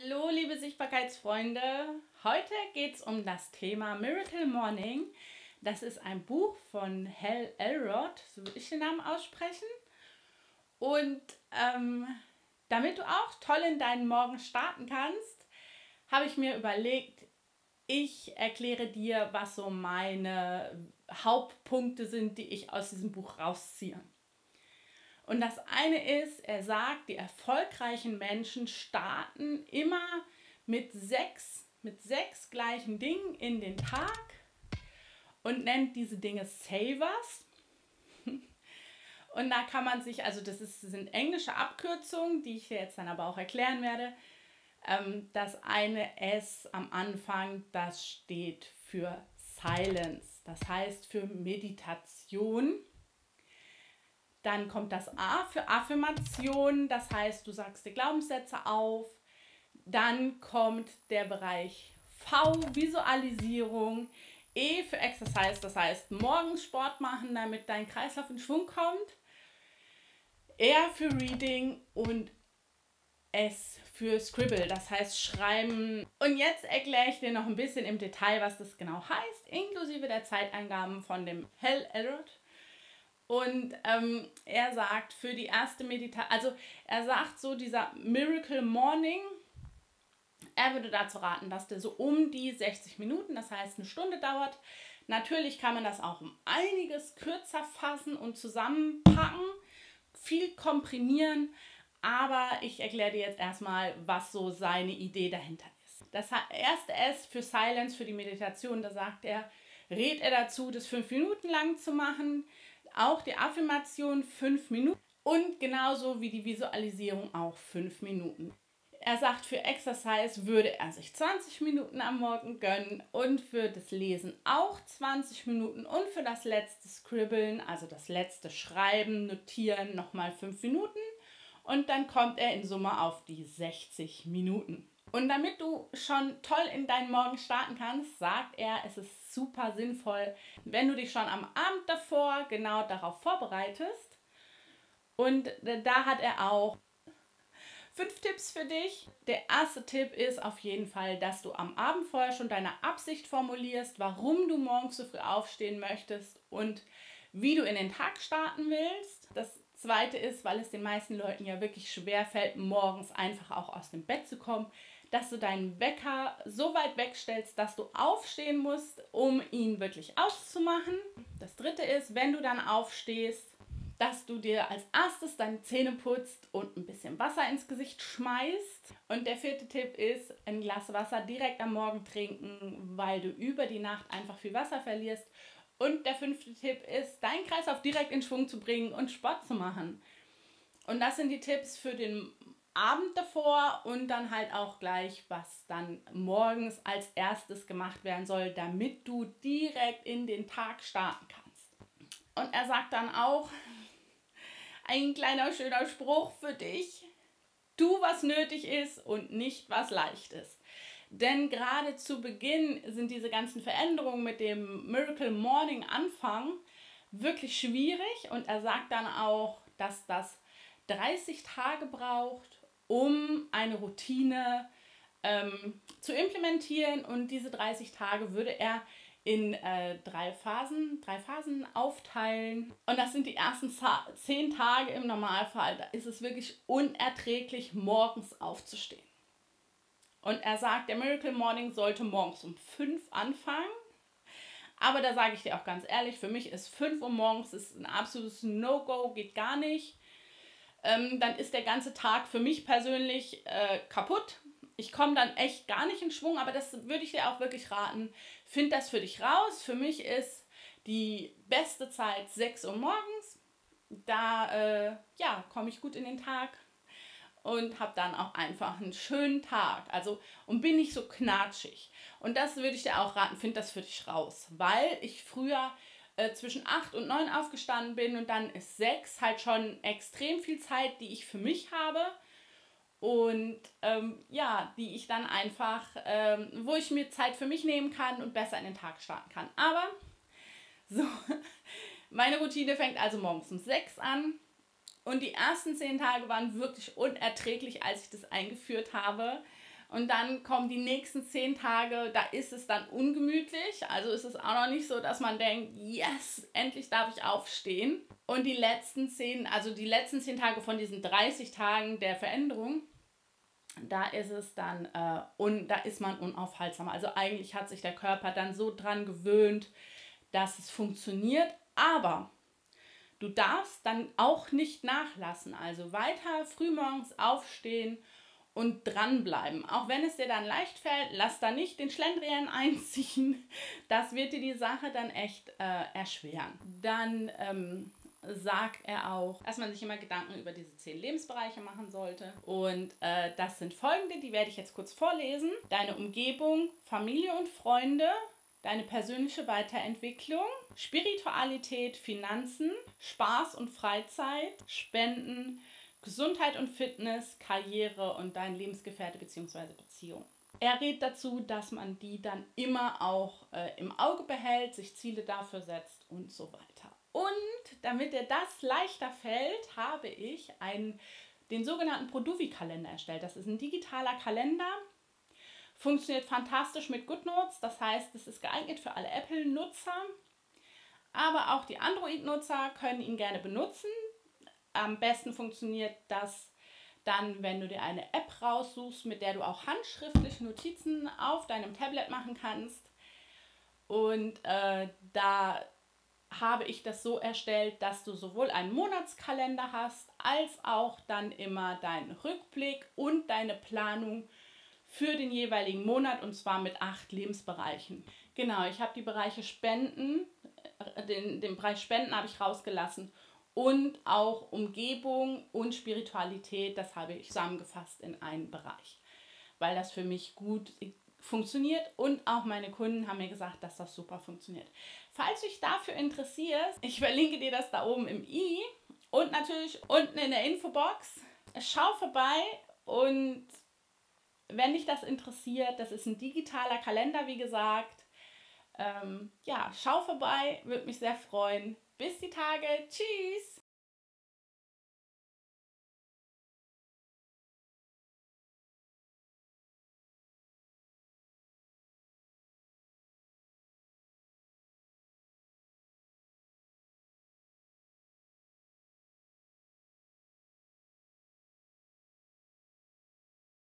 Hallo liebe Sichtbarkeitsfreunde, heute geht es um das Thema Miracle Morning. Das ist ein Buch von Hal Elrod, so würde ich den Namen aussprechen. Und damit du auch toll in deinen Morgen starten kannst, habe ich mir überlegt, ich erkläre dir, was so meine Hauptpunkte sind, die ich aus diesem Buch rausziehe. Und das eine ist, er sagt, die erfolgreichen Menschen starten immer mit sechs gleichen Dingen in den Tag und nennt diese Dinge Savers. Und da kann man sich, also das sind englische Abkürzungen, die ich dir jetzt dann aber auch erklären werde. Das eine S am Anfang, das steht für Silence, das heißt für Meditation. Dann kommt das A für Affirmation, das heißt, du sagst dir Glaubenssätze auf. Dann kommt der Bereich V, Visualisierung. E für Exercise, das heißt, morgens Sport machen, damit dein Kreislauf in Schwung kommt. R für Reading und S für Scribble, das heißt Schreiben. Und jetzt erkläre ich dir noch ein bisschen im Detail, was das genau heißt, inklusive der Zeitangaben von dem Hal Elrod. Und er sagt, für die erste Meditation, also er sagt so, dieser Miracle Morning, er würde dazu raten, dass der so um die 60 Minuten, das heißt eine Stunde dauert. Natürlich kann man das auch um einiges kürzer fassen und zusammenpacken, viel komprimieren, aber ich erkläre dir jetzt erstmal, was so seine Idee dahinter ist. Das erste S für Silence, für die Meditation, da sagt er, rät er dazu, das 5 Minuten lang zu machen. Auch die Affirmation 5 Minuten und genauso wie die Visualisierung auch 5 Minuten. Er sagt, für Exercise würde er sich 20 Minuten am Morgen gönnen und für das Lesen auch 20 Minuten und für das letzte Scribbeln, also das letzte Schreiben, Notieren, nochmal 5 Minuten und dann kommt er in Summe auf die 60 Minuten. Und damit du schon toll in deinen Morgen starten kannst, sagt er, es ist super sinnvoll, wenn du dich schon am Abend davor genau darauf vorbereitest. Und da hat er auch 5 Tipps für dich. Der erste Tipp ist auf jeden Fall, dass du am Abend vorher schon deine Absicht formulierst, warum du morgens so früh aufstehen möchtest und wie du in den Tag starten willst. Das zweite ist, weil es den meisten Leuten ja wirklich schwer fällt, morgens einfach auch aus dem Bett zu kommen, dass du deinen Wecker so weit wegstellst, dass du aufstehen musst, um ihn wirklich auszumachen. Das dritte ist, wenn du dann aufstehst, dass du dir als erstes deine Zähne putzt und ein bisschen Wasser ins Gesicht schmeißt. Und der vierte Tipp ist, ein Glas Wasser direkt am Morgen trinken, weil du über die Nacht einfach viel Wasser verlierst. Und der 5. Tipp ist, deinen Kreislauf direkt in Schwung zu bringen und Sport zu machen. Und das sind die Tipps für den Abend davor und dann halt auch gleich, was dann morgens als erstes gemacht werden soll, damit du direkt in den Tag starten kannst. Und er sagt dann auch, ein kleiner schöner Spruch für dich, tu, was nötig ist und nicht, was leicht ist. Denn gerade zu Beginn sind diese ganzen Veränderungen mit dem Miracle Morning Anfang wirklich schwierig. Und er sagt dann auch, dass das 30 Tage braucht, um eine Routine zu implementieren. Und diese 30 Tage würde er in 3 Phasen aufteilen. Und das sind die ersten 10 Tage im Normalfall. Da ist es wirklich unerträglich, morgens aufzustehen. Und er sagt, der Miracle Morning sollte morgens um 5 anfangen. Aber da sage ich dir auch ganz ehrlich, für mich ist 5 Uhr morgens ist ein absolutes No-Go, geht gar nicht. Dann ist der ganze Tag für mich persönlich kaputt. Ich komme dann echt gar nicht in Schwung, aber das würde ich dir auch wirklich raten. Find das für dich raus. Für mich ist die beste Zeit 6 Uhr morgens. Da ja, komme ich gut in den Tag. Und habe dann auch einfach einen schönen Tag. Also, und bin nicht so knatschig. Und das würde ich dir auch raten, find das für dich raus. Weil ich früher zwischen 8 und 9 aufgestanden bin und dann ist 6 halt schon extrem viel Zeit, die ich für mich habe. Und ja, die ich dann einfach, wo ich mir Zeit für mich nehmen kann und besser in den Tag starten kann. Aber so, meine Routine fängt also morgens um 6 an. Und die ersten 10 Tage waren wirklich unerträglich, als ich das eingeführt habe. und dann kommen die nächsten 10 Tage, da ist es dann ungemütlich, also ist es auch noch nicht so, dass man denkt, yes, endlich darf ich aufstehen. Und die letzten 10, also die letzten 10 Tage von diesen 30 Tagen der Veränderung, da ist es dann, da ist man unaufhaltsam. Also eigentlich hat sich der Körper dann so dran gewöhnt, dass es funktioniert, aber du darfst dann auch nicht nachlassen. Also weiter frühmorgens aufstehen und dranbleiben. Auch wenn es dir dann leicht fällt, lass da nicht den Schlendrian einziehen. Das wird dir die Sache dann echt erschweren. Dann sagt er auch, dass man sich immer Gedanken über diese 10 Lebensbereiche machen sollte. Und das sind folgende, die werde ich jetzt kurz vorlesen. Deine Umgebung, Familie und Freunde, deine persönliche Weiterentwicklung, Spiritualität, Finanzen, Spaß und Freizeit, Spenden, Gesundheit und Fitness, Karriere und dein Lebensgefährte bzw. Beziehung. Er rät dazu, dass man die dann immer auch im Auge behält, sich Ziele dafür setzt und so weiter. Und damit dir das leichter fällt, habe ich den sogenannten ProDuVi-Kalender erstellt. Das ist ein digitaler Kalender, funktioniert fantastisch mit GoodNotes, das heißt, es ist geeignet für alle Apple-Nutzer, aber auch die Android-Nutzer können ihn gerne benutzen. Am besten funktioniert das dann, wenn du dir eine App raussuchst, mit der du auch handschriftlich Notizen auf deinem Tablet machen kannst. Und da habe ich das so erstellt, dass du sowohl einen Monatskalender hast, als auch dann immer deinen Rückblick und deine Planung für den jeweiligen Monat, und zwar mit 8 Lebensbereichen. Genau, ich habe die Bereiche Spenden, den Bereich Spenden habe ich rausgelassen und auch Umgebung und Spiritualität, das habe ich zusammengefasst in einen Bereich, weil das für mich gut funktioniert und auch meine Kunden haben mir gesagt, dass das super funktioniert. Falls du dich dafür interessierst, ich verlinke dir das da oben im i und natürlich unten in der Infobox. Schau vorbei und wenn dich das interessiert, das ist ein digitaler Kalender, wie gesagt. Ja, schau vorbei, würde mich sehr freuen. Bis die Tage. Tschüss!